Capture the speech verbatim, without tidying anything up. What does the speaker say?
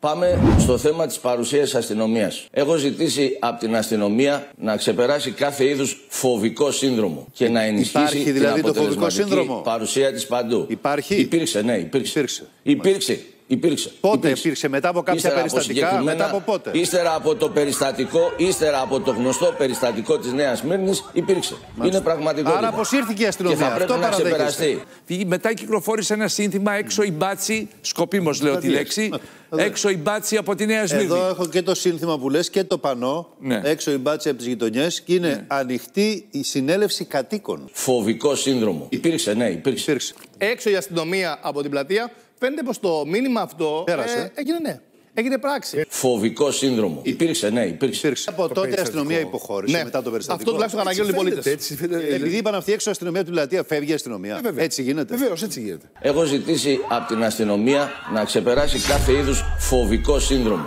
Πάμε στο θέμα της παρουσίας αστυνομίας. Έχω ζητήσει από την αστυνομία να ξεπεράσει κάθε είδους φοβικό σύνδρομο και να ενισχύσει Υπάρχει, δηλαδή, την αποτελεσματική παρουσία της παντού. Υπάρχει. Υπήρξε, ναι, υπήρξε. Υπήρξε. υπήρξε. Υπήρξε. Πότε υπήρξε. υπήρξε, μετά από κάποια ύστερα περιστατικά, από μετά από πότε. Ύστερα από το περιστατικό, ύστερα από το γνωστό περιστατικό της Νέας Σμύρνης, υπήρξε. Μάλιστα. Είναι πραγματικότητα. Άρα αποσύρθηκε η αστυνομία. Και θα πρέπει Αυτό να ξεπεραστεί. Μετά κυκλοφόρησε ένα σύνθημα έξω η μπάτση, σκοπίμως λέω τη λέξη, έξω η μπάτση από τη Νέα Σμύρνη. Εδώ έχω και το σύνθημα που λες και το πανό, ναι. έξω η μπάτση από τις γειτονιές και είναι ναι. ανοιχτή η συνέλευση κατοίκων. Φοβικό σύνδρομο. Υπήρξε, ναι, υπήρξε. Έξω η αστυνομία από την πλατεία. Φαίνεται πως το μήνυμα αυτό ε, έγινε, ναι. έγινε πράξη. Φοβικό σύνδρομο. Υπήρξε, ναι, υπήρξε. υπήρξε. Από το τότε η αστυνομία υποχώρησε ναι. μετά το περιστατικό. Αυτό τουλάχιστον αναγγέλνουν οι πολίτες. Επειδή είπαν αυτοί έξω αστυνομία του πλατεία, φεύγει η αστυνομία. Ε, έτσι γίνεται. Βεβαίως, έτσι γίνεται. Έχω ζητήσει από την αστυνομία να ξεπεράσει κάθε είδους φοβικό σύνδρομο.